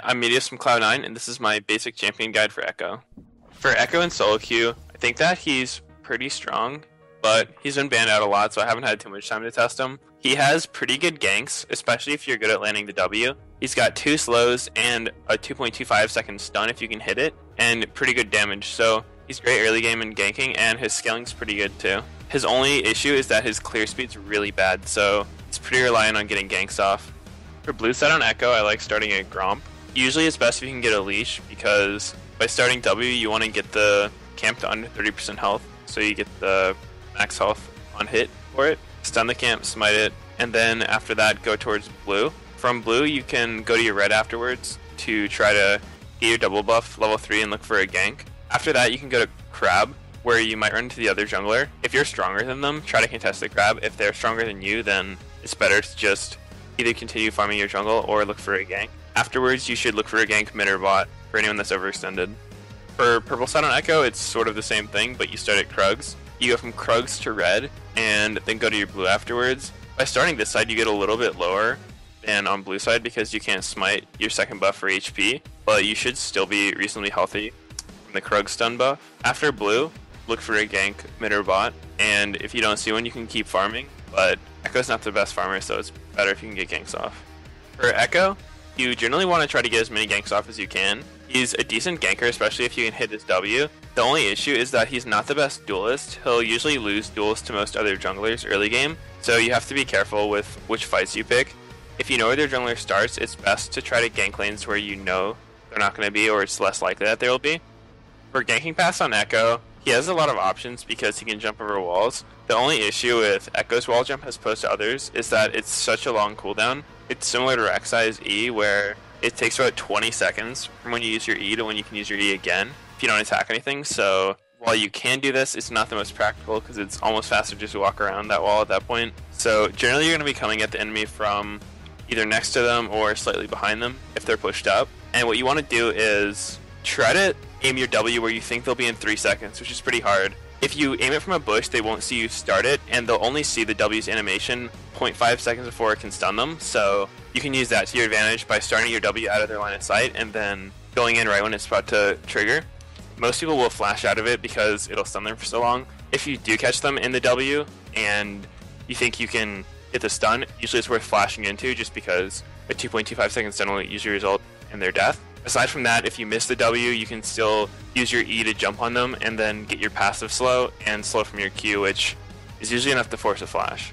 Hi, I'm Meteos from Cloud9, and this is my basic champion guide for Ekko. For Ekko in solo queue, I think that he's pretty strong, but he's been banned out a lot, so I haven't had too much time to test him. He has pretty good ganks, especially if you're good at landing the W. He's got 2 slows and a 2.25 second stun if you can hit it, and pretty good damage, so he's great early game in ganking, and his scaling's pretty good too. His only issue is that his clear speed's really bad, so it's pretty reliant on getting ganks off. For blue side on Ekko, I like starting at Gromp. Usually it's best if you can get a leash, because by starting W, you want to get the camp to under 30% health, so you get the max health on hit for it. Stun the camp, smite it, and then after that go towards blue. From blue, you can go to your red afterwards to try to get your double buff, level 3, and look for a gank. After that, you can go to Crab, where you might run into the other jungler. If you're stronger than them, try to contest the Crab. If they're stronger than you, then it's better to just either continue farming your jungle or look for a gank. Afterwards, you should look for a gank mid or bot for anyone that's overextended. For purple side on Ekko, it's sort of the same thing, but you start at Krugs. You go from Krugs to red, and then go to your blue afterwards. By starting this side, you get a little bit lower than on blue side because you can't smite your second buff for HP, but you should still be reasonably healthy from the Krugs stun buff. After blue, look for a gank mid or bot, and if you don't see one, you can keep farming, but Ekko's not the best farmer, so it's better if you can get ganks off. For Ekko, you generally want to try to get as many ganks off as you can. He's a decent ganker, especially if you can hit his W. The only issue is that he's not the best duelist. He'll usually lose duels to most other junglers early game, so you have to be careful with which fights you pick. If you know where their jungler starts, it's best to try to gank lanes where you know they're not going to be, or it's less likely that they will be. For ganking paths on Ekko, he has a lot of options because he can jump over walls. The only issue with Ekko's wall jump as opposed to others is that it's such a long cooldown. It's similar to Rek'Sai's E, where it takes about 20 seconds from when you use your E to when you can use your E again if you don't attack anything. So while you can do this, it's not the most practical because it's almost faster just to walk around that wall at that point. So generally you're going to be coming at the enemy from either next to them or slightly behind them if they're pushed up. And what you want to do is try to aim your W where you think they'll be in 3 seconds, which is pretty hard. If you aim it from a bush, they won't see you start it, and they'll only see the W's animation 0.5 seconds before it can stun them, so you can use that to your advantage by starting your W out of their line of sight and then going in right when it's about to trigger. Most people will flash out of it because it'll stun them for so long. If you do catch them in the W and you think you can get the stun, usually it's worth flashing into just because a 2.25 second stun will usually result in their death. Aside from that, if you miss the W, you can still use your E to jump on them and then get your passive slow and slow from your Q, which is usually enough to force a flash.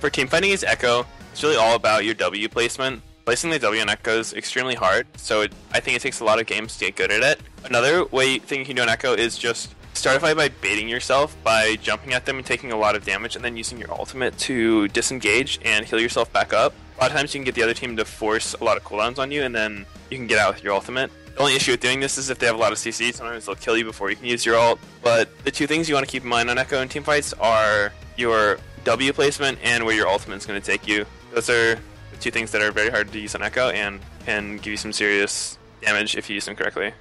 For teamfighting as Ekko, it's really all about your W placement. Placing the W on Ekko is extremely hard, so I think it takes a lot of games to get good at it. Another way thing you can do on Ekko is just start a fight by baiting yourself by jumping at them and taking a lot of damage and then using your ultimate to disengage and heal yourself back up. A lot of times you can get the other team to force a lot of cooldowns on you and then you can get out with your ultimate. The only issue with doing this is if they have a lot of CC, sometimes they'll kill you before you can use your ult. But the two things you want to keep in mind on Ekko in teamfights are your W placement and where your ultimate is going to take you. Those are the two things that are very hard to use on Ekko and can give you some serious damage if you use them correctly.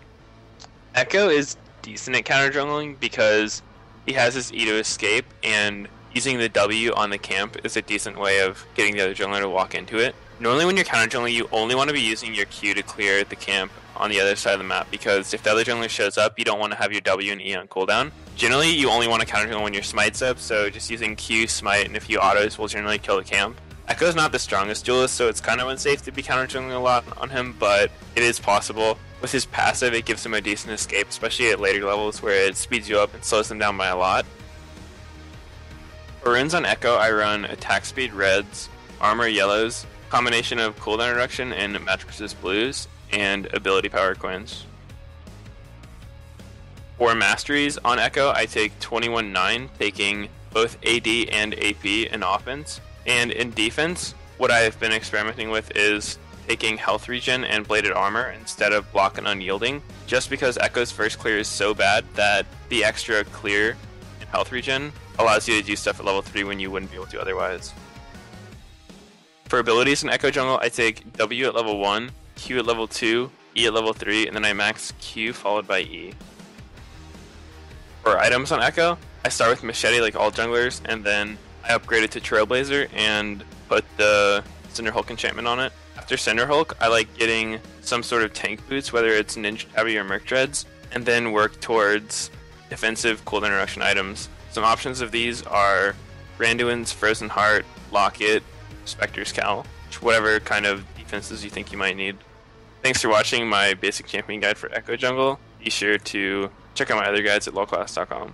Ekko is decent at counter jungling because he has his E to escape, and using the W on the camp is a decent way of getting the other jungler to walk into it. Normally when you're counter jungling, you only want to be using your Q to clear the camp on the other side of the map, because if the other jungler shows up, you don't want to have your W and E on cooldown. Generally, you only want to counter jungle when your smite's up, so just using Q, smite, and a few autos will generally kill the camp. Ekko's not the strongest duelist, so it's kind of unsafe to be counter jungling a lot on him, but it is possible. With his passive, it gives him a decent escape, especially at later levels where it speeds you up and slows them down by a lot. For runes on Ekko, I run attack speed reds, armor yellows, combination of cooldown reduction and magic resist blues, and ability power coins. For masteries on Ekko, I take 21-9, taking both AD and AP in offense. And in defense, what I've been experimenting with is taking health regen and bladed armor instead of block and unyielding, just because Ekko's first clear is so bad that the extra clear and health regen allows you to do stuff at level 3 when you wouldn't be able to otherwise. For abilities in Ekko jungle, I take W at level 1, Q at level 2, E at level 3, and then I max Q followed by E. For items on Ekko, I start with Machete like all junglers, and then I upgrade it to Trailblazer and put the Cinder Hulk enchantment on it. After Cinder Hulk, I like getting some sort of tank boots, whether it's Ninja Tabi or Merc Dreads, and then work towards defensive cold interruption items. Some options of these are Randuin's, Frozen Heart, Locket, Specter's Cowl, whatever kind of defenses you think you might need. Thanks for watching my basic champion guide for Ekko Jungle. Be sure to check out my other guides at lowclass.com.